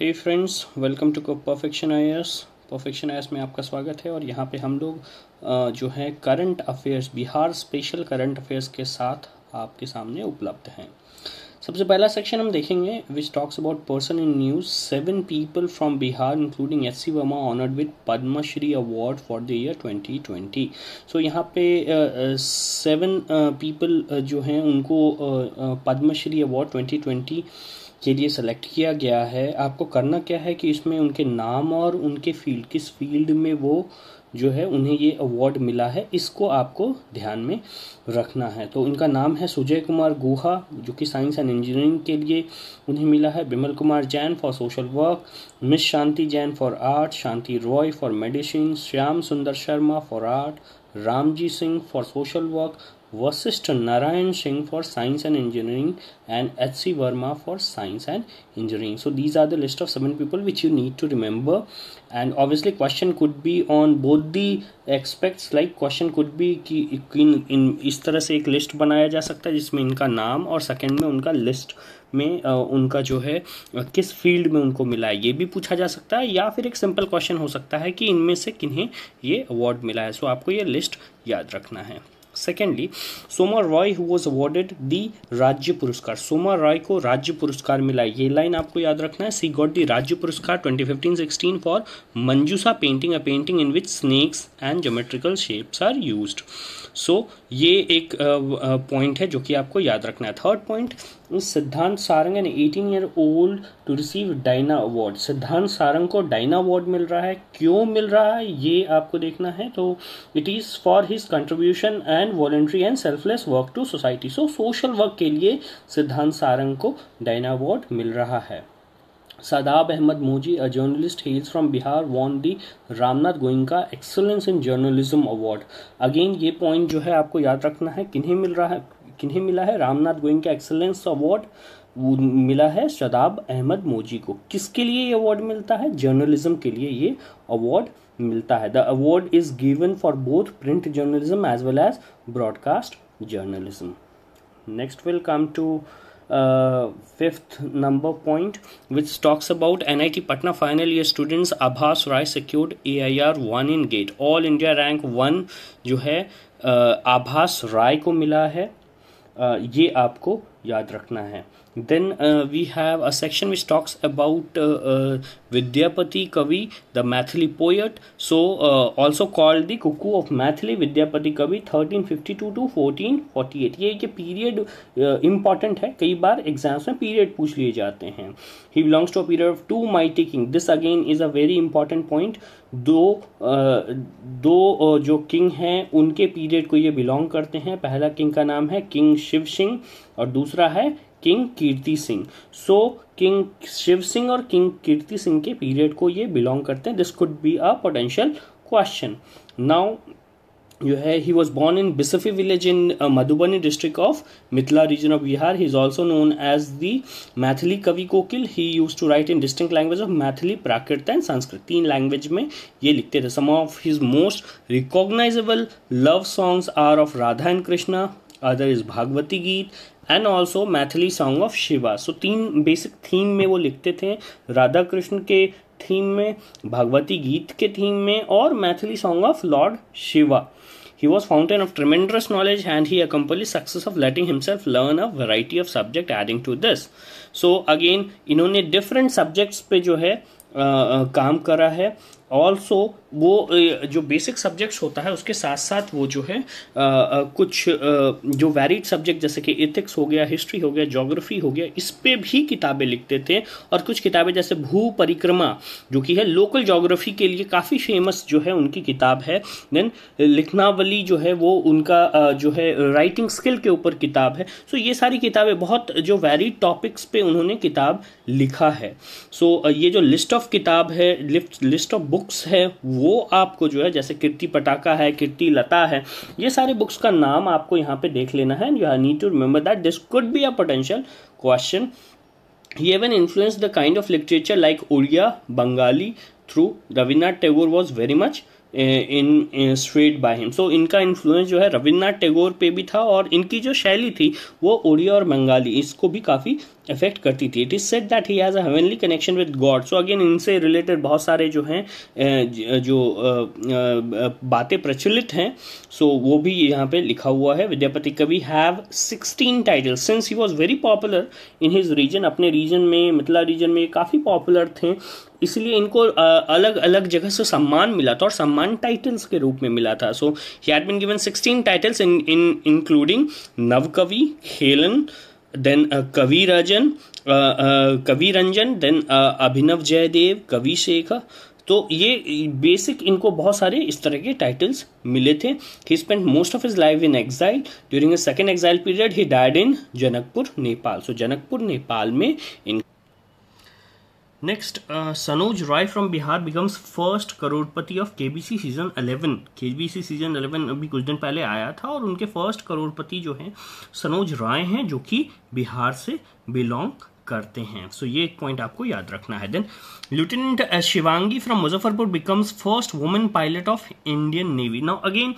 Hey friends, welcome to perfection IAS. Perfection IAS में आपका स्वागत है। और यहाँ पे हम लोग जो है current affairs, Bihar special current affairs के साथ आपके सामने उपलब्ध हैं। सबसे पहला सेक्शन हम देखेंगे which talks about person in news. 7 people from Bihar including HC Verma honoured with Padmashri award for the year 2020। So यहाँ पे 7 पीपल जो हैं उनको पद्मश्री अवार्ड 2020 के लिए सेलेक्ट किया गया है। आपको करना क्या है कि इसमें उनके नाम और उनके फील्ड, किस फील्ड में वो जो है उन्हें ये अवार्ड मिला है, इसको आपको ध्यान में रखना है। तो उनका नाम है सुजय कुमार गुहा, जो कि साइंस एंड इंजीनियरिंग के लिए उन्हें मिला है। Vimal Kumar Jain for social work, miss Shanti Jain for art, Shanti Roy for medicine, Shyam Sundar Sharma for art, Ramji Singh for social work, Vashishtha Narayan Singh for science and engineering and HC Verma for science and engineering. So these are the list of 7 people which you need to remember. And obviously question could be on both the aspects, like question could be कि इन इस तरह से एक list बनाया जा सकता है जिसमें इनका नाम और सेकंड में उनका लिस्ट में उनका जो है किस फील्ड में उनको मिला है ये भी पूछा जा सकता है, या फिर एक सिंपल क्वेश्चन हो सकता है कि इनमें से किन्हें ये अवार्ड मिला है। सो आपको ये लिस्ट याद रखना है। Secondly, Soma Roy who was awarded the राज्य पुरस्कार। सोमा रॉय को राज्य पुरस्कार मिला। ये लाइन आपको याद रखना है, सी गॉट दी राज्य पुरस्कार 2015-16 for Manjusha painting, a painting in which snakes and geometrical shapes are used. सो ये एक पॉइंट है जो कि आपको याद रखना है। Third point, Siddhant Sarang an 18-year-old to receive Diana award. Siddhant Sarang को डायना अवार्ड मिल रहा है, क्यों मिल रहा है ये आपको देखना है। तो it is for his contribution and voluntary and selfless work to society. So social work के लिए सिद्धांत सारंग को डायना अवार्ड मिल रहा है। Shadab Ahmad Moji, a journalist hails from Bihar, won the Ramnath Goenka excellence in journalism award. Again ये पॉइंट जो है आपको याद रखना है, किन्हें मिल रहा है, किन्हें मिला है। रामनाथ गोइंका एक्सेलेंस अवार्ड मिला है शादाब अहमद मोजी को। किसके लिए ये अवार्ड मिलता है? जर्नलिज्म के लिए ये अवार्ड मिलता है। The award is given for both print journalism as well as broadcast journalism. Next will come to 5th number point, which talks about NIT Patna final year students Abhas Roy secured AIR 1 in GATE. All India rank 1 जो है आभास राय को मिला है, ये आपको याद रखना है। Then we have a section which talks about Vidyapati Kavi, the Mathili poet. So also called the cuckoo of Mathili, Vidyapati Kavi 1352 to 1448. ये period important है, कई बार एग्जाम्स में period पूछ लिए जाते हैं। He belongs to a period of 2 mighty king. This again is a very important point. दो जो king हैं उनके period को ये belong करते हैं। पहला king का नाम है किंग शिव सिंह और दूसरा है king Kirti Singh. So king Shiv Singh और किंग कीर्ति सिंह के पीरियड को ये बिलोंग करते हैं। This could be a potential question. Now जो है, he was born in Bisfi village in Madhubani district of Mithila region of Bihar. He is also known as the Maithili Kavi Kokil. He used to write in distinct language of Maithili, Prakrit and Sanskrit, 3 language में ये लिखते थे। Some of his most recognisable love songs are of Radha and Krishna, other is Bhagavati गीत and also Maithili song of Shiva. So 3 basic theme में वो लिखते थे, राधा कृष्ण के थीम में, भागवती गीत के थीम में और Maithili song of lord Shiva. He was fountain of tremendous knowledge and he accomplish success of letting himself learn a variety of subject adding to this. So again इन्होंने डिफरेंट सब्जेक्ट्स पे जो है काम करा है। ऑल्सो वो जो बेसिक सब्जेक्ट्स होता है उसके साथ साथ वो जो है कुछ जो वैरीड सब्जेक्ट जैसे कि एथिक्स हो गया, हिस्ट्री हो गया, ज्योग्राफी हो गया, इस पे भी किताबें लिखते थे। और कुछ किताबें जैसे भू परिक्रमा जो कि है लोकल ज्योग्राफी के लिए काफ़ी फेमस जो है उनकी किताब है। देन लिखनावली जो है वो उनका जो है राइटिंग स्किल के ऊपर किताब है। सो ये सारी किताबें बहुत जो वैरीड टॉपिक्स पे उन्होंने किताब लिखा है। सो ये जो लिस्ट ऑफ किताब है, लिस्ट ऑफ बुक्स है, वो आपको जो है जैसे कीर्ति पटाखा है, कीर्ति लता है, ये सारे बुक्स का नाम आपको यहाँ पे देख लेना है। You need to remember that this could be a potential question. He even influence the kind of literature like Odia, Bengali through Rabindranath Tagore was very much in straight by him. So इनका इन्फ्लुएंस जो है रविन्द्रनाथ टैगोर पे भी था और इनकी जो शैली थी वो उड़िया और बंगाली इसको भी काफ़ी अफेक्ट करती थी। It is said that he has a heavenly connection with God. So again इनसे रिलेटेड बहुत सारे जो हैं जो बातें प्रचलित हैं सो वो भी यहाँ पे लिखा हुआ है। विद्यापति कवि have 16 titles since he was very popular in his region. अपने रीजन में मिथिला रीजन में काफ़ी पॉपुलर थे इसलिए इनको अलग अलग जगह से सम्मान मिला था और सम्मान टाइटल्स के रूप में मिला था। So he had been given 16 titles including Navkavi, हेलन, देन कवि रंजन, देन अभिनव जयदेव, कवि शेखर। तो ये बेसिक इनको बहुत सारे इस तरह के टाइटल्स मिले थे। He spent most of his life in exile. During a second exile period he died in Janakpur Nepal. So Janakpur Nepal में इन। Next Sanoj Roy from Bihar becomes first crorepati of KBC season 11। KBC season 11 अभी कुछ दिन पहले आया था और उनके फर्स्ट करोड़पति जो हैं सनोज रॉय हैं जो कि बिहार से बिलोंग करते हैं। सो ये एक पॉइंट आपको याद रखना है। Then lieutenant Shivangi from Muzaffarpur becomes first women pilot of Indian navy. Now again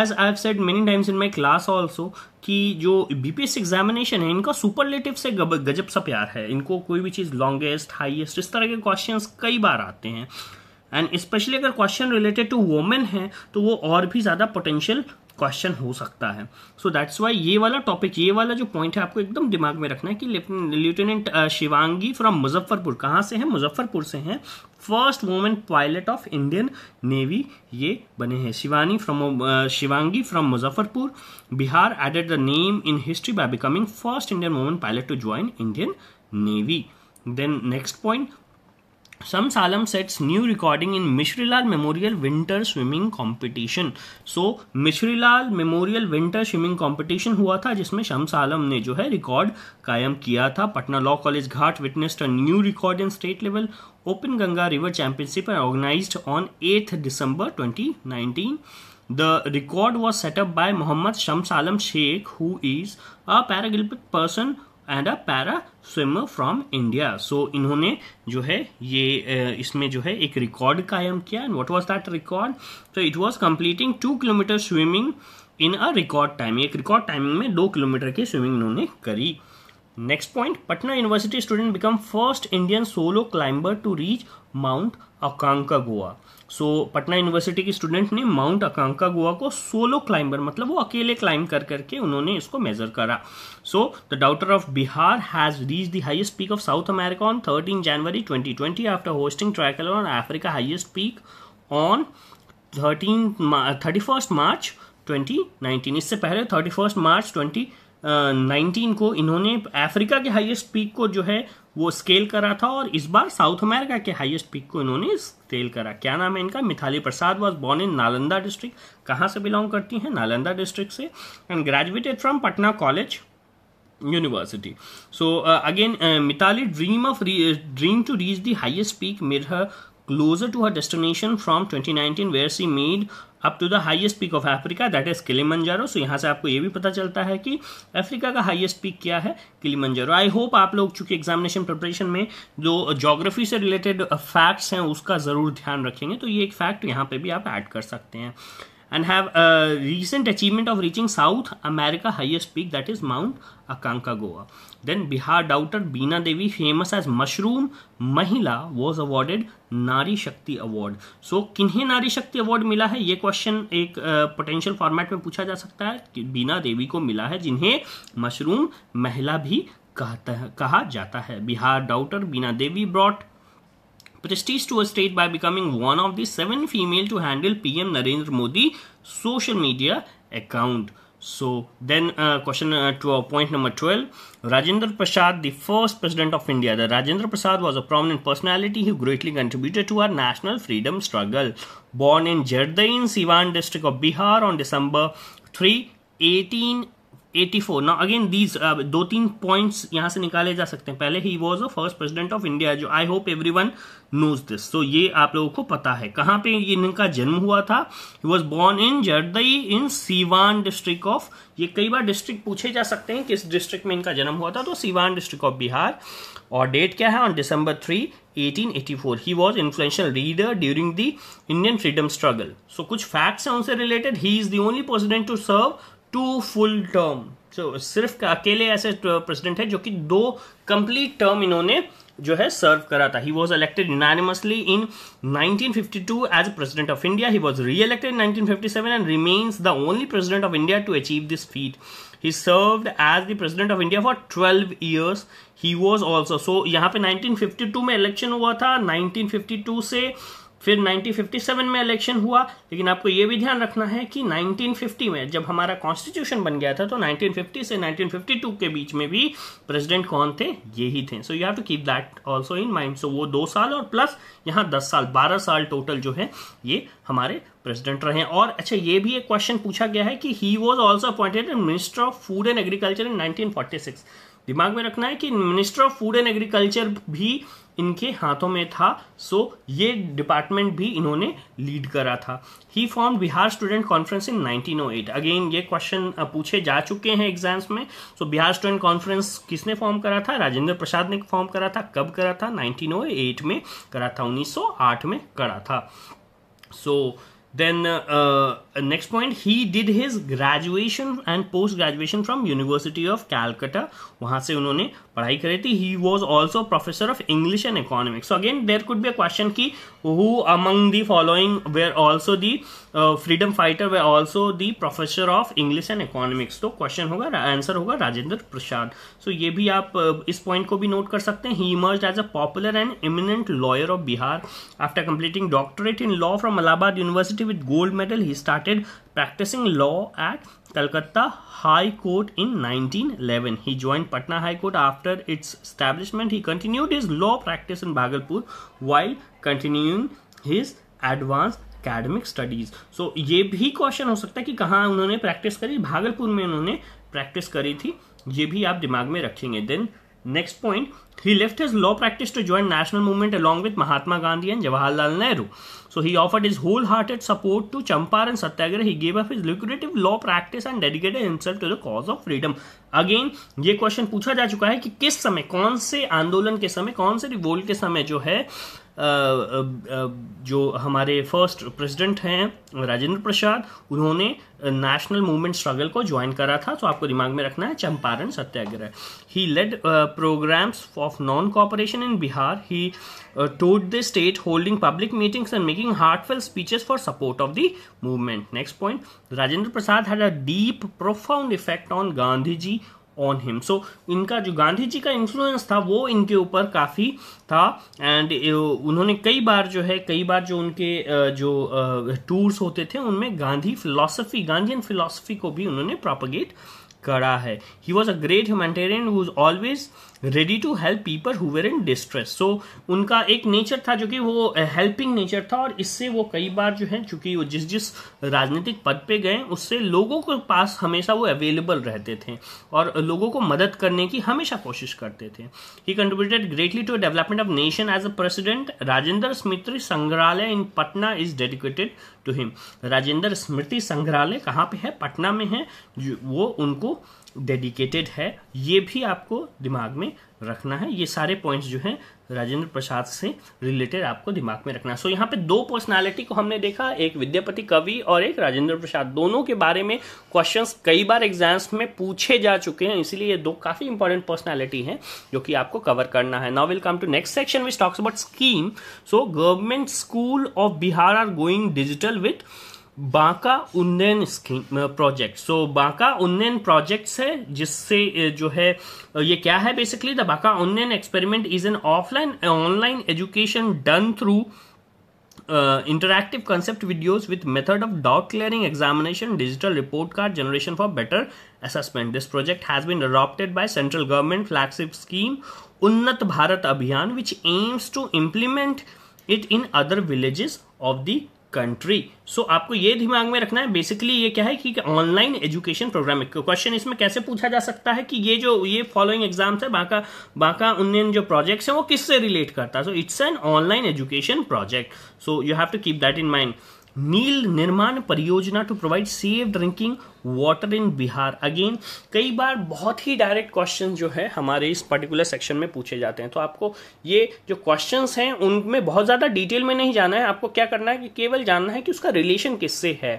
as I have said many times in my class also कि जो बीपीएससी एग्जामिनेशन है इनका सुपरलेटिव से गजब सा प्यार है। इनको कोई भी चीज़ लॉन्गेस्ट, हाईएस्ट, इस तरह के क्वेश्चंस कई बार आते हैं एंड स्पेशली अगर क्वेश्चन रिलेटेड टू वुमेन है तो वो और भी ज़्यादा पोटेंशियल क्वेश्चन हो सकता है। सो दैट्स वाई ये वाला टॉपिक, ये वाला जो पॉइंट है आपको एकदम दिमाग में रखना है कि लिeutenant शिवांगी फ्रॉम मुजफ्फरपुर, कहाँ से हैं? मुजफ्फरपुर से हैं। First women pilot of Indian navy ये बने हैं। Shivangi from Muzaffarpur Bihar added the name in history by becoming first Indian women pilot to join Indian navy. Then next point Some Salam sets new recording in Mishrilal Memorial Winter Swimming Competition. So Mishrilal Memorial Winter Swimming Competition हुआ था जिसमें शम्स आलम ने जो है record कायम किया था। Patna law college ghat witnessed a new record in state level open Ganga river championship organised on 8 December 2019. The record was set up by Mohammad Shams Alam Sheikh, who is a Paralympic person and a para swimmer from India. So इन्होंने जो है ये इसमें जो है एक record कायम किया। And what was that record? तो it was completing 2 kilometre swimming in a record time. एक रिकॉर्ड टाइमिंग में 2 किलोमीटर की स्विमिंग इन्होंने करी। Next point Patna university student become first Indian solo climber to reach mount Aconcagua. So Patna university के student ने mount Aconcagua को solo climber मतलब वो अकेले क्लाइंब करके उन्होंने इसको मेजर करा। So the daughter of Bihar has reach the highest peak of South America on 13 January 2020 after hosting triathlon on Africa highest peak on 31 March 2019। इससे पहले 31 March 2019 को इन्होंने अफ्रीका के हाईएस्ट पीक को जो है वो स्केल करा था और इस बार साउथ अमेरिका के हाईएस्ट पीक को इन्होंने स्केल करा। क्या नाम है इनका? Mithali Prasad was born in Nalanda district. कहाँ से बिलोंग करती हैं? नालंदा डिस्ट्रिक्ट से and graduated from Patna college university. So again Mitali dream to reach the highest peak made her closer to her destination from 2019 where she made up to the highest peak of Africa that is Kilimanjaro. So यहाँ से आपको ये भी पता चलता है कि Africa का highest peak क्या है? Kilimanjaro। I hope आप लोग चूँकि examination preparation में जो geography से related facts हैं उसका ज़रूर ध्यान रखेंगे तो ये एक fact यहाँ पे भी आप add कर सकते हैं। And have a recent achievement of reaching South America highest peak that is Mount Aconcagua. Then Bihar doubter Beena Devi, famous as Mushroom Mahila, was awarded Nari Shakti Award. So किन्हें नारी शक्ति award मिला है? ये question एक potential format में पूछा जा सकता है कि बीना देवी को मिला है जिन्हें मशरूम महिला भी कहा जाता है। Bihar daughter Bina Devi brought prestige to a state by becoming one of the 7 female to handle PM Narendra Modi social media account. So then question to point number 12. Rajendra Prasad, the first president of India. The Rajendra Prasad was a prominent personality who greatly contributed to our national freedom struggle. Born in Jardain, Siwan district of Bihar on December 3, 18 84. Now again these दो तीन points यहाँ से निकाले जा सकते हैं. पहले he was the first president of India, जो I hope everyone knows this. तो ये आप लोगों को पता है. कहाँ पे इनका जन्म हुआ था? He was born in Zeradei in Siwan district of, ये कई बार डिस्ट्रिक्ट पूछे जा सकते हैं किस डिस्ट्रिक्ट में इनका जन्म हुआ था, तो सीवान डिस्ट्रिक्ट ऑफ बिहार. और डेट क्या है? On December 3, 1884. He was influential reader during the Indian freedom struggle. So कुछ फैक्ट्स हैं उनसे related. He is the only president to serve 2 full term. सो सिर्फ अकेले ऐसे प्रेसिडेंट है जो कि 2 कंप्लीट टर्म इन्होंने जो है सर्व करा था. He was elected unanimously in 1952 as president of India. He was री elected in 1957 and remains the only president of India to achieve this feat. He served as the president of India for 12 years. He was also so यहाँ पे 1952 में election हुआ था. 1952 से फिर 1957 में election हुआ. लेकिन आपको ये भी ध्यान रखना है कि 1950 में जब हमारा कॉन्स्टिट्यूशन बन गया था, तो 1950 से 1952 के बीच में भी प्रेसिडेंट कौन थे? यही थे. So you have to keep that also in mind. So वो 2 साल और प्लस यहाँ 10 साल, 12 साल टोटल जो है ये हमारे प्रेसिडेंट रहे. और अच्छा, ये भी एक क्वेश्चन पूछा गया है कि he was also appointed minister of food and agriculture in 1946. दिमाग में रखना है कि minister of food and agriculture भी इनके हाथों में था. सो ये डिपार्टमेंट भी इन्होंने लीड करा था. He form Bihar student conference in 1908. Again ये क्वेश्चन पूछे जा चुके हैं एग्जाम्स में. सो बिहार स्टूडेंट कॉन्फ्रेंस किसने फॉर्म करा था? राजेंद्र प्रसाद ने फॉर्म करा था. कब करा था? 1908 में करा था, 1908 में करा था. सो Then next point, he did his graduation and post graduation from University of Calcutta. वहाँ से उन्होंने पढ़ाई करी थी. He was also professor of English and economics. So again there could be a question कि who among the following were also the freedom fighter, were also the professor of English and economics. तो question होगा, answer होगा राजेंद्र प्रसाद. So ये भी आप इस point को भी note कर सकते हैं. He emerged as a popular and eminent lawyer of Bihar after completing doctorate in law from Allahabad University. With gold medal, he started practicing law at Calcutta High Court in 1911. He joined Patna High Court after its establishment. He continued his law practice in Bhagalpur while continuing his advanced academic studies. So, ये भी question हो सकता है कि कहाँ उन्होंने practice करी? भागलपुर में उन्होंने प्रैक्टिस करी थी. ये भी आप दिमाग में रखेंगे. Then next point, he left his law practice to join national movement along with Mahatma Gandhi and Jawaharlal Nehru. So he offered his wholehearted support to Champaran Satyagraha. He gave up his lucrative law practice and dedicated himself to the cause of freedom. Again, ये question पूछा जा चुका है कि किस समय, कौन से आंदोलन के समय, कौन से रिवोल्ट के समय जो है जो हमारे फर्स्ट प्रेसिडेंट हैं राजेंद्र प्रसाद, उन्होंने नेशनल मूवमेंट स्ट्रगल को ज्वाइन करा था. तो आपको दिमाग में रखना है Champaran Satyagraha. He led programmes of non cooperation in Bihar. He toured the state, holding public meetings and making heartfelt speeches for support of the movement. Next point, Rajendra Prasad had a deep, profound effect on Gandhi ji, on him. So इनका जो गांधी जी का influence था वो इनके ऊपर काफ़ी था. And उन्होंने कई बार जो उनके जो टूर्स होते थे उनमें गांधीयन फिलॉसफी को भी उन्होंने प्रोपगेट करा है. He was a great humanitarian who is always ready to help people who were in distress. So उनका एक नेचर था जो कि वो हेल्पिंग नेचर था. और इससे वो कई बार जो है, चूंकि वो जिस राजनीतिक पद पे गए उससे लोगों के पास हमेशा वो अवेलेबल रहते थे और लोगों को मदद करने की हमेशा कोशिश करते थे. He contributed greatly to development of nation as a president. Rajendra Smriti Sangrahalaya in Patna is dedicated to him. Rajendra Smriti Sangrahalaya कहाँ पे है? पटना में है. वो उनको डेडिकेटेड है. ये भी आपको दिमाग में रखना है. ये सारे पॉइंट्स जो हैं राजेंद्र प्रसाद से रिलेटेड आपको दिमाग में रखना है. सो यहाँ पे 2 पर्सनालिटी को हमने देखा, एक विद्यापति कवि और एक राजेंद्र प्रसाद. दोनों के बारे में क्वेश्चंस कई बार एग्जाम्स में पूछे जा चुके हैं, इसीलिए ये 2 काफ़ी इंपॉर्टेंट पर्सनालिटी हैं जो कि आपको कवर करना है. Now will come to next section which talks about scheme. So government school of Bihar are going digital with Banka Unnayan scheme project. सो बांका उन्नयन प्रोजेक्ट्स है जिससे जो है, ये क्या है basically? The Banka Unnayan experiment is an offline online education done through interactive concept videos with method of doubt clearing, examination, digital report card generation for better assessment. This project has been adopted by central government flagship scheme उन्नत भारत अभियान, which aims to implement it in other villages of the country. So आपको ये दिमाग में रखना है। Basically ये क्या है कि ऑनलाइन एजुकेशन प्रोग्राम क्वेश्चन इसमें कैसे पूछा जा सकता है कि ये जो ये फॉलोइंग एग्जाम्स है बांका उन्नयन जो प्रोजेक्ट्स हैं वो किससे रिलेट करता है। So it's an online education project, so you have to keep that in mind. Neel निर्माण Pariyojana to provide safe drinking water in Bihar. Again कई बार बहुत ही डायरेक्ट क्वेश्चन जो है हमारे इस पर्टिकुलर सेक्शन में पूछे जाते हैं, तो आपको ये जो क्वेश्चंस हैं उनमें बहुत ज़्यादा डिटेल में नहीं जाना है। आपको क्या करना है कि केवल जानना है कि उसका रिलेशन किससे है।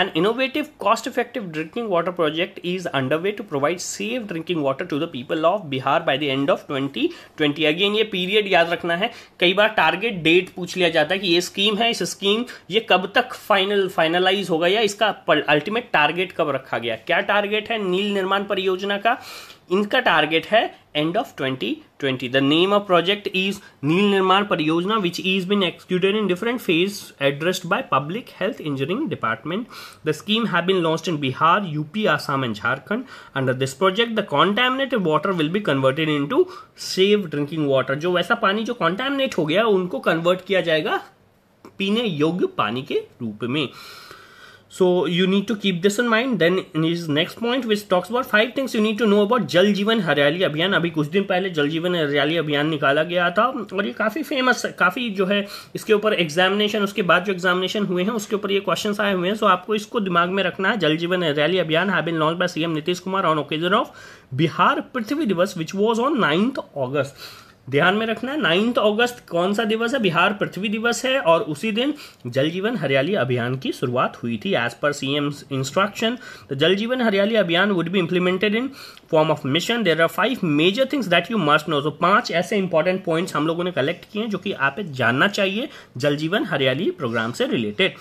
An innovative cost effective drinking water project is under way to provide safe drinking water to the people of Bihar by the end of 2020। Again ये पीरियड याद रखना है। कई बार टारगेट डेट पूछ लिया जाता है कि ये स्कीम है, इस स्कीम ये कब तक फाइनलाइज होगा या इसका अल्टीमेट टारगेट रखा गया। क्या टारगेट है नील निर्माण परियोजना का? इनका टारगेट है end of 2020। The name of project is नील निर्माण परियोजना which is been executed in different phase addressed by public health engineering department. The scheme have been launched in Bihar, UP, Assam and Jharkhand. Under this project the contaminated water will be converted into safe drinking water. जो वैसा पानी जो contaminate हो गया उनको convert किया जाएगा पीने योग्य पानी के रूप में। So you need to keep this in mind. Then in his next point which talks about 5 things you need to know about जल जीवन हरियाली अभियान। अभी कुछ दिन पहले जल जीवन हरियाली अभियान निकाला गया था और ये काफ़ी फेमस है, काफ़ी जो है इसके ऊपर एग्जामिनेशन, उसके बाद जो एग्जामिनेशन हुए हैं उसके ऊपर ये क्वेश्चंस आए हुए हैं। सो आपको इसको दिमाग में रखना है। जल Jeevan Hariyali Abhiyan have been launched by CM Nitish Kumar on occasion of Bihar Prithvi Diwas which was on 9th अगस्त। ध्यान में रखना है 9 अगस्त कौन सा दिवस है, बिहार पृथ्वी दिवस है और उसी दिन जल जीवन हरियाली अभियान की शुरुआत हुई थी as per CM instruction. The जल Jeevan Hariyali Abhiyan would be implemented in form of mission. There are 5 major things that you must know. तो 5 ऐसे इंपॉर्टेंट पॉइंट्स हम लोगों ने कलेक्ट किए हैं जो कि आप जानना चाहिए जल जीवन हरियाली प्रोग्राम से related.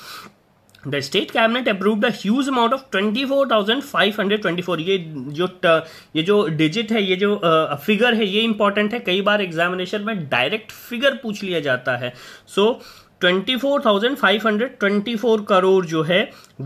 The state cabinet approved the huge amount of 24,524। ये जो डिजिट है, ये जो फिगर है ये इंपॉर्टेंट है। कई बार एग्जामिनेशन में डायरेक्ट फिगर पूछ लिया जाता है। सो 24,524 करोड़ जो है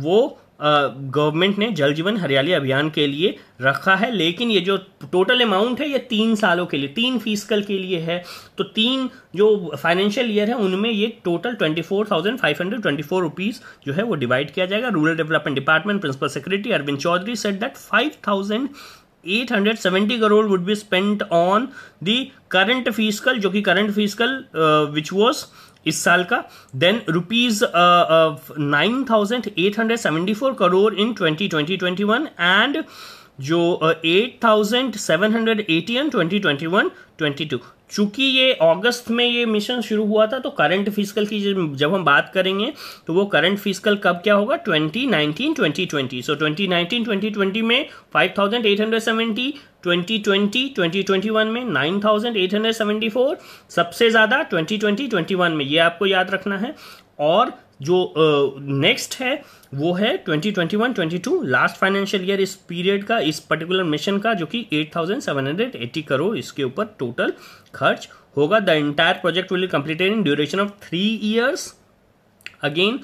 वो गवर्नमेंट ने जल जीवन हरियाली अभियान के लिए रखा है। लेकिन ये जो टोटल अमाउंट है ये 3 सालों के लिए, 3 फिस्कल के लिए है। तो 3 जो फाइनेंशियल ईयर है उनमें ये टोटल 24,524 रुपीज़ जो है वो डिवाइड किया जाएगा। Rural development department principal secretary Arvind Chaudhary said that 5,870 crore would be spent on the current fiscal, जो कि करंट फिस्कल विच वॉज इस साल का। Then rupees 9,874 crore in 2020-21 and जो 8,780 इन 2021-22। चूंकि ये अगस्त में ये मिशन शुरू हुआ था तो करंट फिस्कल की जब हम बात करेंगे तो वो करंट फिस्कल कब क्या होगा 2019-2020। सो 2019-2020 में 5,870, 2020-2021 में 9,874, सबसे ज़्यादा 2020-21 में, ये आपको याद रखना है। और जो नेक्स्ट है वो है 2021-22 लास्ट फाइनेंशियल ईयर इस पीरियड का, इस पर्टिकुलर मिशन का, जो कि 8,780 करोड़ इसके ऊपर टोटल खर्च होगा। The entire project will be completed in duration of 3 years. Again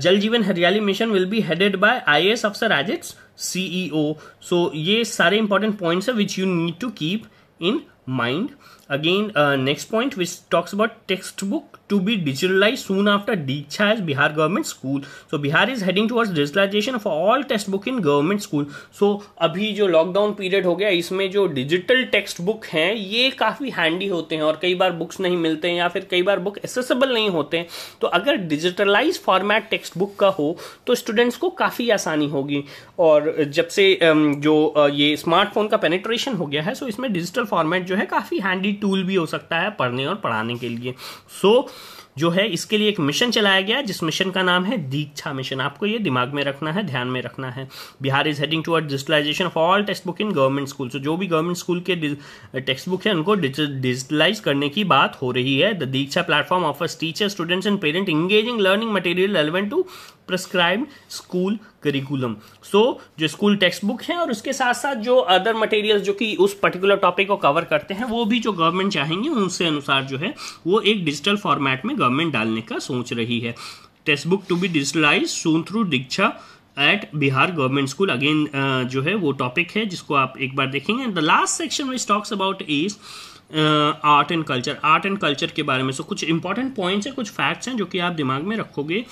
Jal Jeevan Hariyali mission will be headed by IAS अफसर एज इट्स CEO। सो ये सारे इंपॉर्टेंट पॉइंट्स है which you need to keep in mind. Again, next point which talks about textbook to be digitalized soon after Diksha as Bihar government school. So Bihar is heading towards digitalization of all textbook in government school. So अभी जो lockdown period हो गया इसमें जो digital textbook हैं ये काफ़ी handy होते हैं और कई बार books नहीं मिलते हैं या फिर कई बार book accessible नहीं होते हैं। तो अगर digitalized format textbook का हो तो students को काफ़ी आसानी होगी। और जब से जो ये smartphone का penetration हो गया है सो इसमें digital format जो है काफ़ी handy टूल भी हो सकता है पढ़ने और पढ़ाने के लिए। सो जो है इसके लिए एक मिशन चलाया गया जिस मिशन का नाम है दीक्षा मिशन। आपको ये दिमाग में रखना है, ध्यान में रखना है। Bihar is heading toward digitalization of all text book in government school. So जो भी गवर्नमेंट स्कूल के टेक्स्ट बुक है उनको डिजिटलाइज करने की बात हो रही है। The Diksha platform offers teacher, students and parent engaging learning material relevant to prescribed school curriculum. So जो स्कूल टेक्स्ट बुक हैं और उसके साथ साथ जो अदर मटेरियल्स जो कि उस पर्टिकुलर टॉपिक को कवर करते हैं वो भी जो गवर्नमेंट चाहेंगे उनसे अनुसार जो है वो एक डिजिटल फॉर्मेट में गवर्नमेंट डालने का सोच रही है। Text book to be digitalize soon through Diksha at Bihar government school. Again जो है वो टॉपिक है जिसको आप एक बार देखेंगे। And the last section which talks about is art and culture. Art and culture के बारे में सो कुछ इंपॉर्टेंट पॉइंट्स हैं, कुछ फैक्ट्स हैं जो कि आप दिमाग में रखोगे।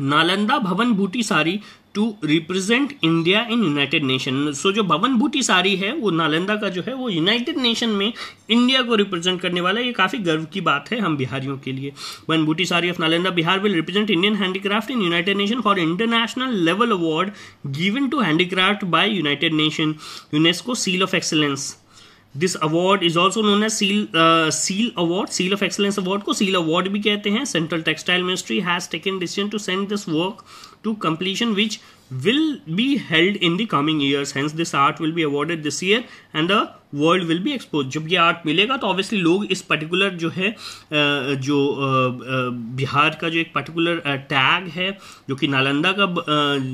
नालंदा भवन भूटिसारी to represent India in United Nation. So जो भवन भूटिसारी है वो नालंदा का जो है वो यूनाइटेड नेशन में इंडिया को रिप्रेजेंट करने वाला है। ये काफ़ी गर्व की बात है हम बिहारियों के लिए। भवन भूटिसारी of Nalanda Bihar will represent Indian handicraft in United Nation for international level award given to handicraft by United Nation UNESCO seal of excellence. This award is also known as seal award. Seal of excellence award को seal award भी कहते हैं। Central textile ministry has taken decision to send this work to completion which will be held in the coming years. Hence this art will be awarded this year and the world will be expose. जब ये art मिलेगा तो obviously लोग इस particular जो है जो बिहार का जो एक पर्टिकुलर टैग है जो कि नालंदा का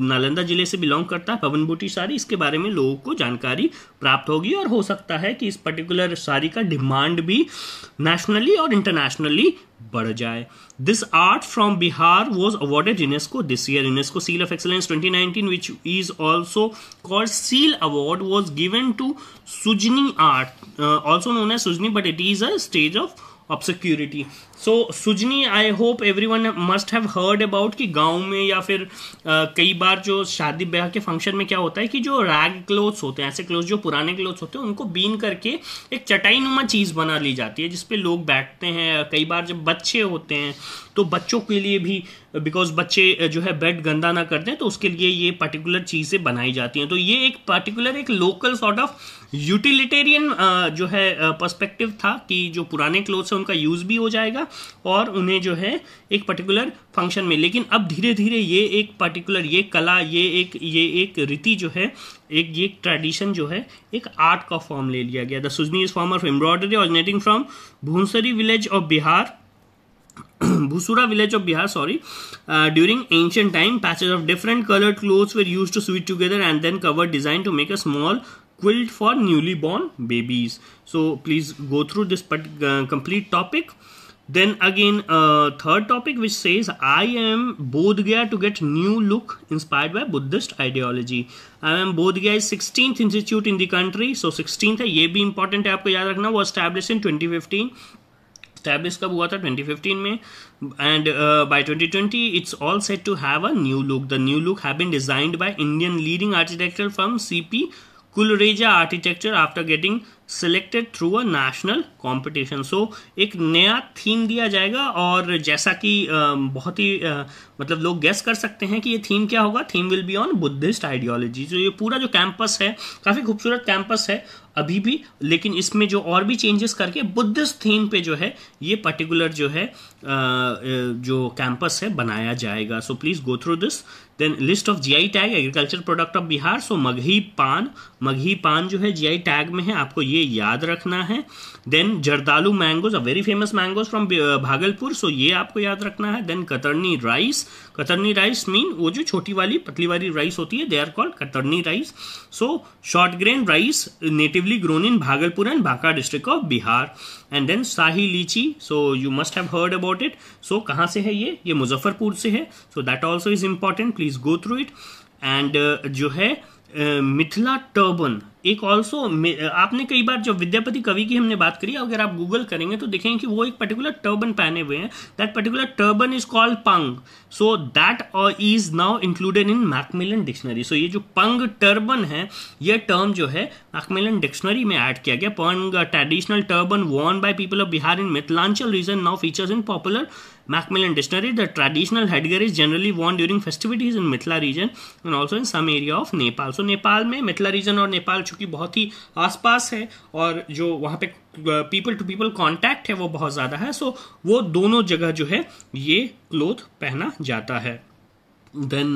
नालंदा जिले से बिलोंग करता है भवन बूटी साड़ी, इसके बारे में लोगों को जानकारी प्राप्त होगी और हो सकता है कि इस पर्टिकुलर साड़ी का डिमांड भी नेशनली और इंटरनेशनली बढ़ जाए। This art from Bihar was awarded UNESCO this year. UNESCO seal of excellence 2019 which is also called seal award was given to Sujani art also known as Sujani but it is a stage of obscurity. So Sujani I hope everyone must have heard about कि गाँव में या फिर कई बार जो शादी ब्याह के फंक्शन में क्या होता है कि जो रैग क्लोथ्स होते हैं, ऐसे क्लोथ्स जो पुराने क्लोथ्स होते हैं उनको बीन करके एक चटाई नुमा चीज़ बना ली जाती है जिसपे लोग बैठते हैं। कई बार जब बच्चे होते हैं तो बच्चों के लिए भी, बिकॉज बच्चे जो है बेड गंदा ना कर दें, तो उसके लिए ये पर्टिकुलर चीज़ें बनाई जाती हैं। तो ये एक पर्टिकुलर एक लोकल सॉर्ट ऑफ यूटिलिटेरियन जो है पर्सपेक्टिव था कि जो पुराने क्लोथ्स हैं उनका यूज़ भी हो जाएगा और उन्हें जो है एक पर्टिकुलर फंक्शन में। लेकिन अब धीरे धीरे ये एक पर्टिकुलर ये कला, ये एक रीति जो है, एक ये ट्रेडिशन जो है एक आर्ट का फॉर्म ले लिया गया। The Sujani is form of embroidery originating from Bhunsari village of Bihar Bhusura village of Bihar during ancient time. Patches of different coloured cloths were used to sweet together and then covered design to make a small quilt for newly born babies. So please go through this complete topic. Then again third topic which says I am Bodh Gaya to get new look inspired by Buddhist ideology. I am Bodh Gaya is 16th institute in the country. So 16th है, ये भी important है आपको याद रखना। वो established in 2015. Establish कब हुआ था? 2015 में। And by 2020 it's all set to have a new look. The new look have been designed by Indian leading architecture firm CP कुलरेजा architecture after getting selected through a national competition. So एक नया theme दिया जाएगा और जैसा कि बहुत ही मतलब लोग गेस कर सकते हैं कि ये थीम क्या होगा। Theme will be on Buddhist ideology. जो ये पूरा जो कैंपस है काफ़ी खूबसूरत कैंपस है अभी भी, लेकिन इसमें जो और भी चेंजेस करके बुद्धिस्ट थीम पे जो है ये पर्टिकुलर जो है जो कैंपस है बनाया जाएगा। So please go through this. Then list of GI tag agriculture product of Bihar. So Magahi paan जो है जीआई टैग में है, आपको ये याद रखना है। Then Jardalu mangoes a very famous mangoes from Bhagalpur. So ये आपको याद रखना है। देन कतरनी राइस मीन वो जो छोटी वाली पतली वाली राइस होती है, they are called Katarni rice. So short grain rice natively grown in Bhagalpur and Banka district of Bihar. And then Shahi litchi, so you must have heard about it. So कहाँ से है ये मुजफ्फरपुर से है। So that also is important, please go through it. And जो है Mithila turban एक also आपने कई बार जब विद्यापति कवि की हमने बात करी, अगर आप गूगल करेंगे तो देखेंगे कि वो एक पर्टिकुलर टर्बन पहने हुए हैं। That particular turban is called पंग। So that is now included in Macmillan dictionary. So ये जो पंग टर्बन है ये टर्म जो है मैकमिलन डिक्शनरी में ऐड किया गया। पंग traditional turban worn by people of Bihar in Mithilanchal region now features in popular Macmillan dictionary. The traditional headgear is generally worn during festivities in Mithila region and also in some area of Nepal. So Nepal में Mithila reason और नेपाल चूंकि बहुत ही आसपास है और जो वहाँ पे पीपल टू पीपल कांटेक्ट है वो बहुत ज़्यादा है, सो वो दोनों जगह जो है ये क्लोथ पहना जाता है। Then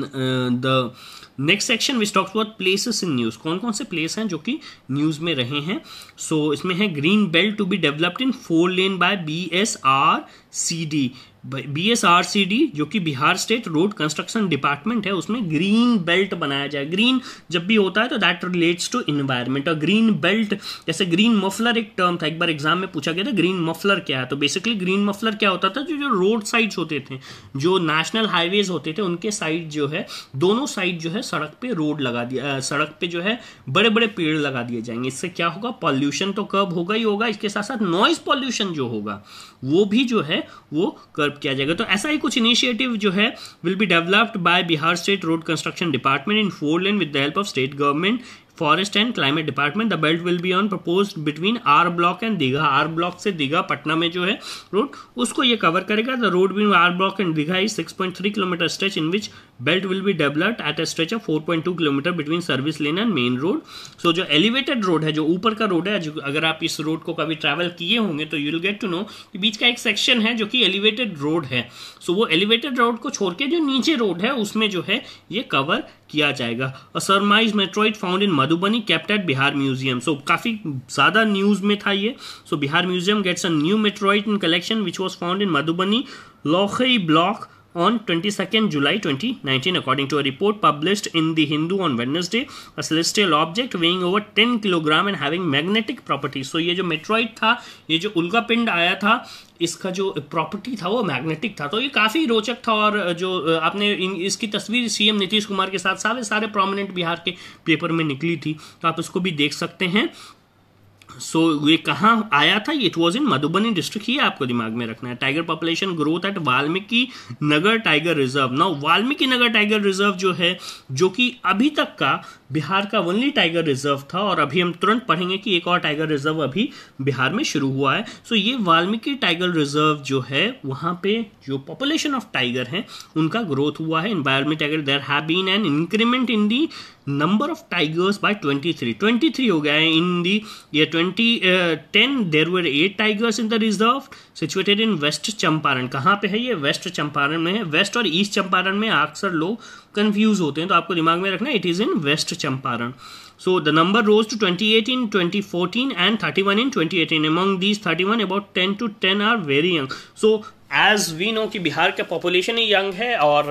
the next section which talks about places in news. कौन कौन से प्लेस हैं जो कि न्यूज़ में रहे हैं। सो इसमें है green belt to be developed in 4 lane by BSRCD। BSRCD जो कि Bihar state road construction department है, उसमें ग्रीन बेल्ट बनाया जाए। ग्रीन जब भी होता है तो दैट रिलेट्स टू इन्वायरमेंट। और ग्रीन बेल्ट जैसे ग्रीन मफलर एक टर्म था, एक बार एग्जाम में पूछा गया था ग्रीन मफलर क्या है। तो बेसिकली ग्रीन मफलर क्या होता था, जो रोड साइड्स होते थे, जो नेशनल हाईवेज होते थे, उनके साइड जो है दोनों साइड जो है सड़क पे रोड लगा दिया, सड़क पे जो है बड़े बड़े पेड़ लगा दिए जाएंगे। इससे क्या होगा, पॉल्यूशन तो कर्ब होगा ही होगा, इसके साथ साथ नॉइज पॉल्यूशन जो होगा वो भी जो है वो कर्ब किया जाएगा। तो ऐसा ही कुछ इनिशिएटिव जो है will be developed by Bihar state road construction department in 4 lane with the help of state government, forest and climate department. The belt will be on proposed between R block and Digha. R block से दीघा पटना में जो है road, उसको ये cover करेगा। The road between R block and Digha is 6.3 kilometre stretch in which belt will be developed at a stretch of 4.2 kilometre between service lane and main road. So जो elevated road है, जो ऊपर का road है, अगर आप इस रोड को कभी ट्रैवल किए होंगे तो you will get to know कि बीच का एक सेक्शन है जो कि एलिवेटेड रोड है। सो वो एलिवेटेड रोड को छोड़ के जो नीचे रोड है उसमें जो है ये कवर किया जाएगा। A surmise Metroid found in Madhubani kept at Bihar museum. So काफी ज्यादा न्यूज में था ये। So Bihar museum gets a new Metroid in collection which was found in Madhubani लौखई block on 22nd July 2019 according to a report published in the Hindu on Wednesday, a celestial object weighing over 10 kg and having magnetic properties। So ये जो meteoroid था, ये जो उल्का पिंड आया था, इसका जो प्रॉपर्टी था वो मैग्नेटिक था। तो ये काफ़ी रोचक था। और जो आपने इसकी तस्वीर सीएम नीतीश कुमार के साथ सारे प्रोमिनेंट बिहार के पेपर में निकली थी, तो आप इसको भी देख सकते हैं। सो ये कहाँ आया था, it was in Madhubani district, ये आपको दिमाग में रखना है। Tiger population growth at Valmiki Nagar tiger reserve. Now Valmiki Nagar tiger reserve जो है, जो कि अभी तक का बिहार का ओनली टाइगर रिजर्व था, और अभी हम तुरंत पढ़ेंगे कि एक और टाइगर रिजर्व अभी बिहार में शुरू हुआ है। सो ये वाल्मीकि टाइगर रिजर्व जो है, वहाँ पे जो पॉपुलेशन ऑफ टाइगर हैं उनका ग्रोथ हुआ है। In Valmiki tiger there have been an increment in the number of tigers by 23 हो गया है। इन दी ये 2010 there were 8 tigers in the reserve situated in waste Champaran. कहाँ पे है ये, वेस्ट चंपारण में है। वेस्ट और ईस्ट चंपारण में अक्सर लोग कंफ्यूज होते हैं, तो आपको दिमाग में रखना it is in West Champaran. So the number rose to 28 in 2014 and 31 in 2018. Among these 31, about 10 to 10 are very young. So as we know कि बिहार का population ही young है, और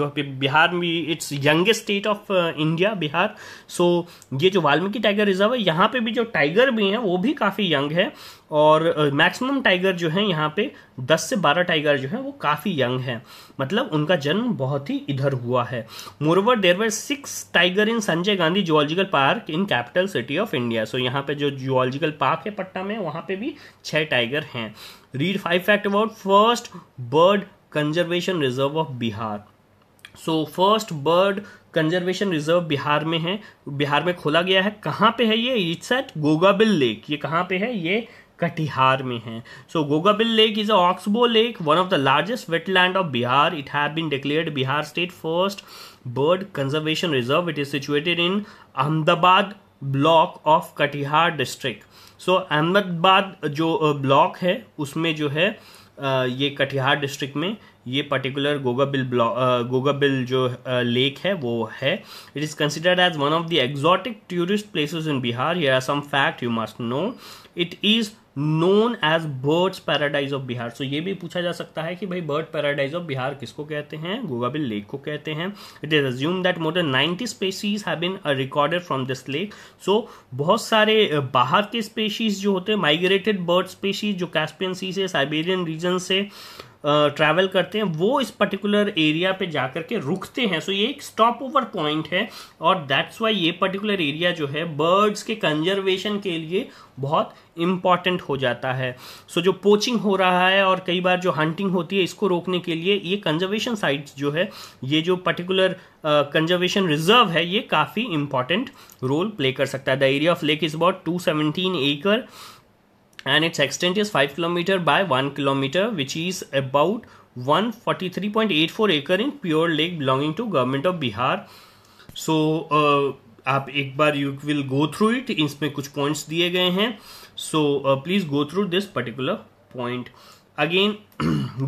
जो बिहार में it's youngest state of India Bihar. So ये जो Valmiki tiger reserve है, यहाँ पे भी जो टाइगर भी हैं वो भी काफ़ी यंग है, और मैक्सिमम टाइगर जो हैं यहाँ पे 10 से 12 टाइगर जो हैं वो काफ़ी यंग हैं, मतलब उनका जन्म बहुत ही इधर हुआ है। Moreover there were 6 tiger in Sanjay Gandhi zoological park in capital city of India. So यहाँ पे जो जूलॉजिकल पार्क है पटना में, वहाँ पे भी 6 टाइगर हैं। Read 5 fact about first bird conservation reserve of Bihar. So first bird conservation reserve Bihar में है, बिहार में खोला गया है। कहाँ पे है ये, इट्स एट गोगाबिल लेक। ये कहाँ पे है, ये कटिहार में है। So Gogabil lake is a oxbow lake, one of the largest wetland of Bihar. It have been declared Bihar state first bird conservation reserve. It is situated in Ahmedabad block of Katihar district. So Ahmedabad जो block है उसमें जो है ये कटिहार डिस्ट्रिक्ट में ये particular Gogabil जो lake है वो है। It is considered as one of the exotic tourist places in Bihar. Here are some fact you must know. It is known as birds paradise of Bihar. So ये भी पूछा जा सकता है कि भाई बर्ड पैराडाइज ऑफ बिहार किसको कहते हैं, गोगाबिल लेक को कहते हैं। It is assumed that more than 90 species have been recorded from this lake. So बहुत सारे बाहर के स्पीशीज जो होते हैं, माइग्रेटेड बर्ड स्पीशीज जो कैस्पियन सी से, साइबेरियन रीजन से ट्रैवल करते हैं, वो इस पर्टिकुलर एरिया पे जाकर के रुकते हैं। सो ये एक स्टॉप ओवर पॉइंट है, और दैट्स वाई ये पर्टिकुलर एरिया जो है बर्ड्स के कंजर्वेशन के लिए बहुत इम्पॉर्टेंट हो जाता है। सो जो पोचिंग हो रहा है और कई बार जो हंटिंग होती है, इसको रोकने के लिए ये कंजर्वेशन साइट्स जो है, ये जो पर्टिकुलर कंजर्वेशन रिजर्व है, ये काफ़ी इम्पॉर्टेंट रोल प्ले कर सकता है। The area of lake is about 217 acre and its extent is 5 km by 1 km which is about 143.84 acre in pure lake belonging to government of Bihar. So आप एक बार you will go through it, इसमें कुछ points दिए गए हैं, so please go through this particular point। Again,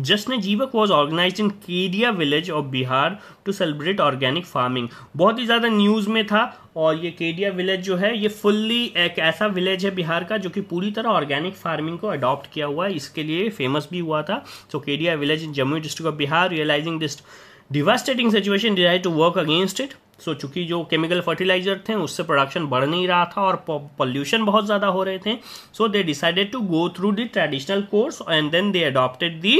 Jasne Jeevak was organized in Kedia village of Bihar to celebrate organic farming. बहुत ही ज़्यादा news में था और ये केडिया विलेज जो है ये फुल्ली एक ऐसा विलेज है बिहार का जो कि पूरी तरह ऑर्गेनिक फार्मिंग को अडॉप्ट किया हुआ है, इसके लिए फेमस भी हुआ था. So Kedia village in Jammu district of Bihar realising this devastating situation decided to work against it. So चूंकि जो केमिकल फर्टिलाइजर थे उससे प्रोडक्शन बढ़ नहीं रहा था और पॉल्यूशन बहुत ज़्यादा हो रहे थे, so they decided to go through the traditional course and then they adopted the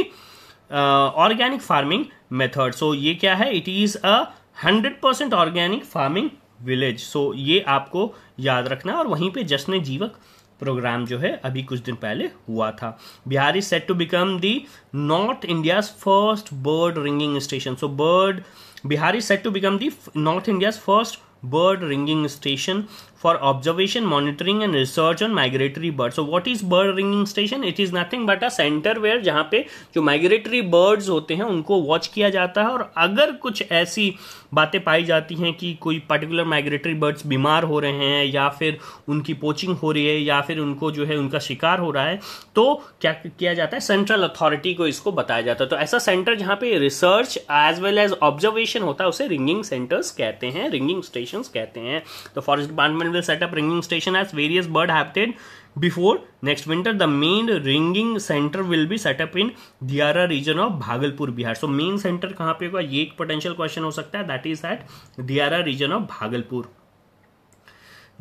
organic farming method. So ये क्या है, it is a 100% organic farming village. So ये आपको याद रखना. और वहीं पे जश्न जीवक प्रोग्राम जो है अभी कुछ दिन पहले हुआ था. Bihar is set to become the north India's first bird ringing station. So Bihar is set to become the north India's first bird ringing station for observation, monitoring and research on migratory bird. So what is bird ringing station? It is nothing but a centre where जहाँ पे जो migratory birds होते हैं उनको watch किया जाता है, और अगर कुछ ऐसी बातें पाई जाती हैं कि कोई पर्टिकुलर माइग्रेटरी बर्ड्स बीमार हो रहे हैं या फिर उनकी पोचिंग हो रही है या फिर उनको जो है उनका शिकार हो रहा है, तो क्या किया जाता है, सेंट्रल अथॉरिटी को इसको बताया जाता है. तो ऐसा सेंटर जहाँ पे research as well as observation होता है उसे रिंगिंग सेंटर्स कहते हैं, रिंगिंग स्टेशन कहते हैं. तो forest department will set up ringing station as various bird habitat before next winter. The main ringing center will be set up in Diara region of Bhagalpur, Bihar. So main center कहाँ पे होगा, ये एक potential question हो सकता है. That is at Diara region of Bhagalpur.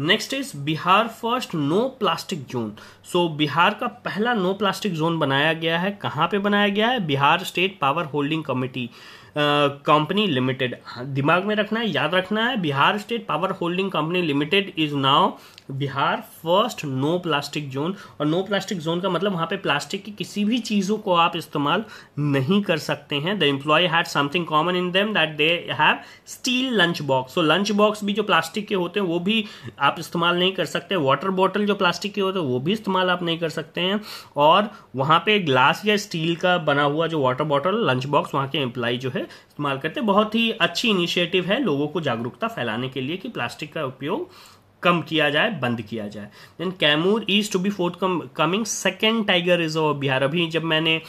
Next is Bihar first no plastic zone. So Bihar का पहला नो प्लास्टिक जोन बनाया गया है. कहाँ पे बनाया गया है? Bihar state power holding committee company limited. दिमाग में रखना है, याद रखना है. Bihar state power holding company limited is now Bihar first no plastic zone. और नो प्लास्टिक जोन का मतलब वहाँ पे प्लास्टिक की किसी भी चीज़ों को आप इस्तेमाल नहीं कर सकते हैं. The employ had something common in them that they have steel lunch box. So lunch box भी जो प्लास्टिक के होते हैं वो भी आप इस्तेमाल नहीं कर सकते. वाटर बॉटल जो प्लास्टिक के होते हैं वो भी इस्तेमाल आप नहीं कर सकते हैं. और वहाँ पे ग्लास या स्टील का बना हुआ जो वाटर बॉटल, लंच बॉक्स वहाँ के एम्प्लॉय जो है इस्तेमाल करते हैं. बहुत ही अच्छी इनिशिएटिव है लोगों को जागरूकता फैलाने के लिए कि प्लास्टिक का उपयोग कम किया जाए, बंद किया जाए. Then Kaimur is to be fourth coming second tiger reserve Bihar. अभी जब मैंने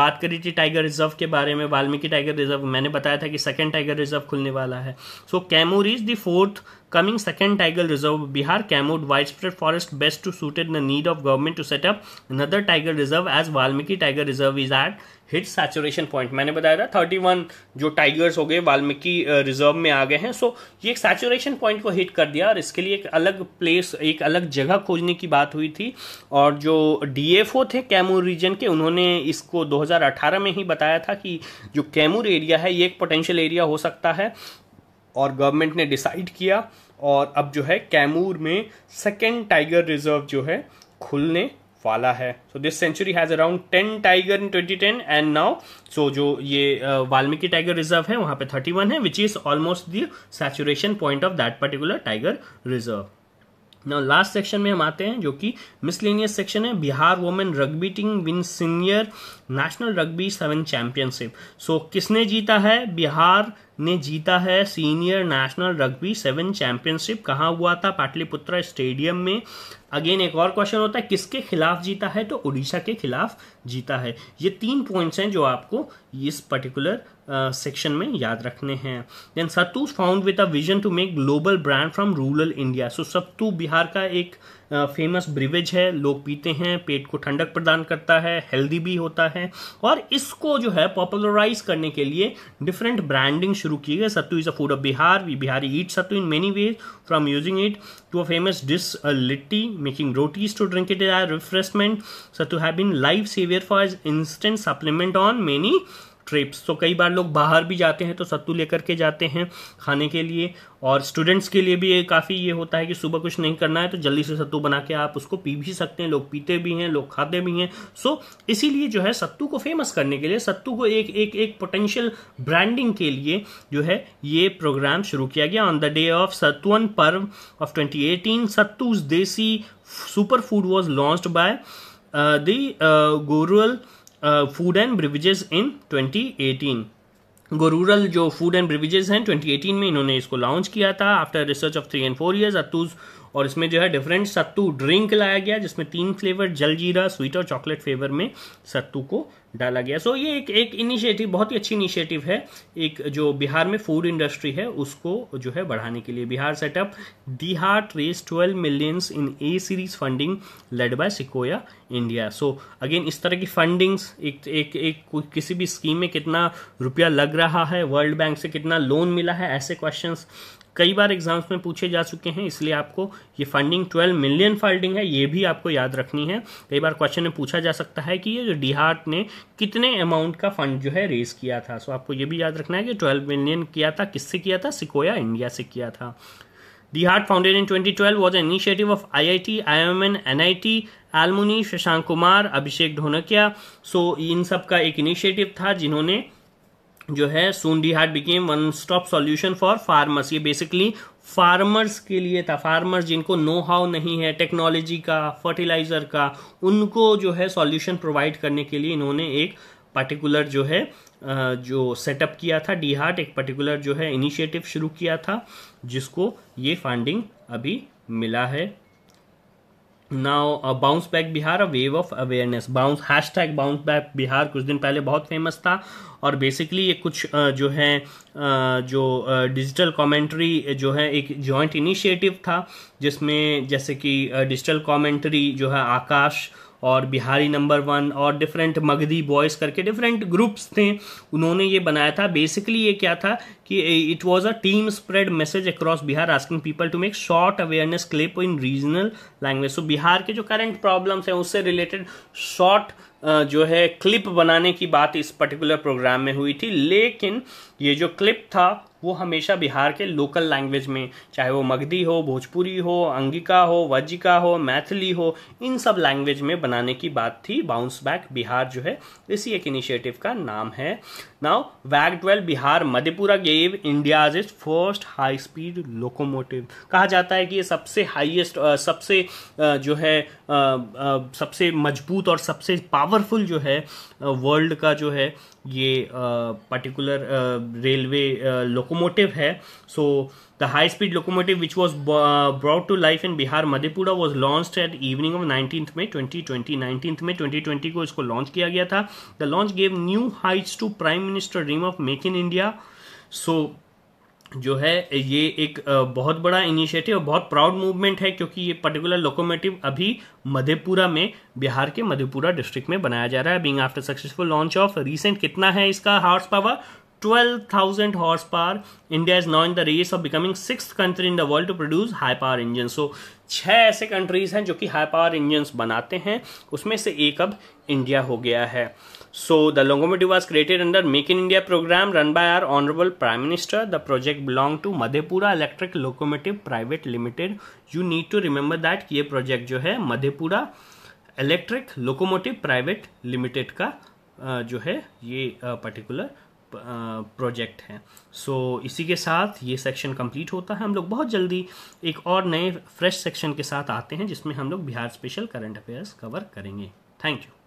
बात करी थी टाइगर रिजर्व के बारे में, वाल्मीकि टाइगर रिजर्व, मैंने बताया था कि सेकेंड टाइगर रिजर्व खुलने वाला है. So Kaimur is the fourth coming second tiger reserve Bihar. Kaimur wide spread forest best to suited the need of government to set up another tiger reserve as Valmiki tiger reserve is at hit saturation point. मैंने बताया था 31 जो tigers हो गए Valmiki reserve में आ गए हैं. सो ये एक सैचुरेशन पॉइंट को हिट कर दिया और इसके लिए एक अलग प्लेस, एक अलग जगह खोजने की बात हुई थी. और जो डीएफओ थे कैमूर रीजन के, उन्होंने इसको 2018 में ही बताया था कि जो कैमूर एरिया है ये एक पोटेंशियल एरिया हो सकता है, और गवर्नमेंट ने डिसाइड किया. और अब जो है कैमूर में सेकेंड टाइगर रिजर्व जो है खुलने वाला है. So this sanctuary has around 10 tiger in 2010 and now. So जो ये वाल्मीकि टाइगर रिजर्व है वहाँ पे 31 है, which is almost the saturation point of that particular tiger reserve. Now last section में हम आते हैं जो कि मिसलेनियस सेक्शन है. Bihar women rugby team win senior national rugby 7 championship. So किसने जीता है? बिहार ने जीता है सीनियर नेशनल रग्बी 7 चैंपियनशिप. कहाँ हुआ था? पाटलिपुत्रा स्टेडियम में. अगेन एक और क्वेश्चन होता है किसके खिलाफ जीता है, तो उड़ीसा के खिलाफ जीता है. ये 3 पॉइंट्स हैं जो आपको इस पर्टिकुलर सेक्शन में याद रखने हैं. Then sattu found with a vision to make global brand from rural India. So sattu Bihar का एक फेमस ब्रिवेज है, लोग पीते हैं, पेट को ठंडक प्रदान करता है, हेल्दी भी होता है. और इसको जो है पॉपुलराइज करने के लिए डिफरेंट ब्रांडिंग शुरू की गई. Sattu is a food of Bihar. We Bihari eat sattu in many ways from using it to a famous dish litti, making rotis to drink it as refreshment. Sattu have been life saver for its instant supplement on many trips. तो कई बार लोग बाहर भी जाते हैं तो सत्तू लेकर के जाते हैं खाने के लिए. और स्टूडेंट्स के लिए भी ये काफ़ी ये होता है कि सुबह कुछ नहीं करना है तो जल्दी से सत्तू बना के आप उसको पी भी सकते हैं. लोग पीते भी हैं, लोग खाते भी हैं. सो इसीलिए जो है सत्तू को फेमस करने के लिए, सत्तू को एक पोटेंशियल ब्रांडिंग के लिए जो है ये प्रोग्राम शुरू किया गया. On the day of Satuan parv of 2018 Sattuz desi super food was launched by the GoRural food and beverages in 2018. GoRural जो फूड एंड ब्रिविजेज हैं 2018 में इन्होंने इसको लॉन्च किया था after research of 3 and 4 years. Sattuz और इसमें जो है डिफरेंट सत्तू ड्रिंक लाया गया जिसमें 3 फ्लेवर, जलजीरा, स्वीट और चॉकलेट फ्लेवर में सत्तू को डाला गया। सो ये एक इनिशिएटिव, बहुत ही अच्छी इनिशिएटिव है, एक जो बिहार में फूड इंडस्ट्री है उसको जो है बढ़ाने के लिए। Bihar set up DeHaat raise 12 millions in A series funding led by Sequoia India. So again इस तरह की फंडिंग्स, एक एक एक किसी भी स्कीम में कितना रुपया लग रहा है, वर्ल्ड बैंक से कितना लोन मिला है, ऐसे क्वेश्चंस कई बार एग्जाम्स में पूछे जा चुके हैं, इसलिए आपको ये फंडिंग 12 मिलियन फंडिंग है ये भी आपको याद रखनी है। कई बार क्वेश्चन में पूछा जा सकता है कि ये जो डिहाट ने कितने अमाउंट का फंड जो है रेज किया था। सो आपको ये भी याद रखना है कि 12 मिलियन किया था, किससे किया था, सिकोया इंडिया से किया था। Dihaat founded in 2012 was an initiative of IIT, IIMN, NIT, alumni Shashank Kumar, Abhishek Dhonkia। So इन सब का एक इनिशिएटिव था जिन्होंने जो है soon Dihaat became one stop solution for farmers। ये बेसिकली फार्मर्स के लिए था, फार्मर्स जिनको नो हाउ नहीं है टेक्नोलॉजी का, फर्टिलाइजर का, उनको जो है सॉल्यूशन प्रोवाइड करने के लिए इन्होंने एक पर्टिकुलर जो है जो सेटअप किया था डिहाट, एक पर्टिकुलर जो है इनिशिएटिव शुरू किया था जिसको ये फंडिंग अभी मिला है। Now bounce back Bihar a wave of awareness, bounce hashtag bounce back Bihar कुछ दिन पहले बहुत फेमस था और बेसिकली ये कुछ जो है जो डिजिटल कमेंट्री जो है एक जॉइंट इनिशिएटिव था जिसमें जैसे कि डिजिटल कमेंट्री जो है आकाश और बिहारी नंबर 1 और डिफरेंट मगधी बॉयज़ करके डिफरेंट ग्रुप्स थे, उन्होंने ये बनाया था। बेसिकली ये क्या था कि it was a team spread message across Bihar asking people to make short awareness clip in regional language. So Bihar के जो करंट प्रॉब्लम्स हैं उससे रिलेटेड शॉर्ट जो है क्लिप बनाने की बात इस पर्टिकुलर प्रोग्राम में हुई थी, लेकिन ये जो क्लिप था वो हमेशा बिहार के लोकल लैंग्वेज में, चाहे वो मगधी हो, भोजपुरी हो, अंगिका हो, वज्जिका हो, मैथिली हो, इन सब लैंग्वेज में बनाने की बात थी। बाउंस बैक बिहार जो है इसी एक इनिशिएटिव का नाम है। नाउ वैग 12 Bihar Madhepura gave India's is first high speed locomotive. कहा जाता है कि ये सबसे हाईएस्ट, सबसे जो है सबसे मजबूत और सबसे पावरफुल जो है वर्ल्ड का जो है ये पर्टिकुलर रेलवे लोकोमोटिव है। So the high speed locomotive which was brought to life in Bihar Madhepura was launched at evening of 19 May 2020 को इसको लॉन्च किया गया था। The launch gave new heights to prime minister dream of make in India. So जो है ये एक बहुत बड़ा इनिशिएटिव और बहुत प्राउड मूवमेंट है क्योंकि ये पर्टिकुलर लोकोमोटिव अभी मधेपुरा में, बिहार के मधेपुरा डिस्ट्रिक्ट में बनाया जा रहा है। Being after successful launch of recent, कितना है इसका horse power, 12,000 horse power. India is now in the race of becoming 6th country in the world to produce high power engine. So 6 ऐसे कंट्रीज हैं जो कि हाई पावर इंजन्स बनाते हैं, उसमें से एक अब इंडिया हो गया है। So the locomotive was created under Make in India program run by our Honorable Prime Minister. The project belonged to Madhepura Electric Locomotive Private Limited. You need to remember that ये project जो है Madhepura Electric Locomotive Private Limited का जो है ये particular project है। सो इसी के साथ ये सेक्शन कंप्लीट होता है। हम लोग बहुत जल्दी एक और नए फ्रेश सेक्शन के साथ आते हैं जिसमें हम लोग Bihar special current affairs cover करेंगे। Thank you.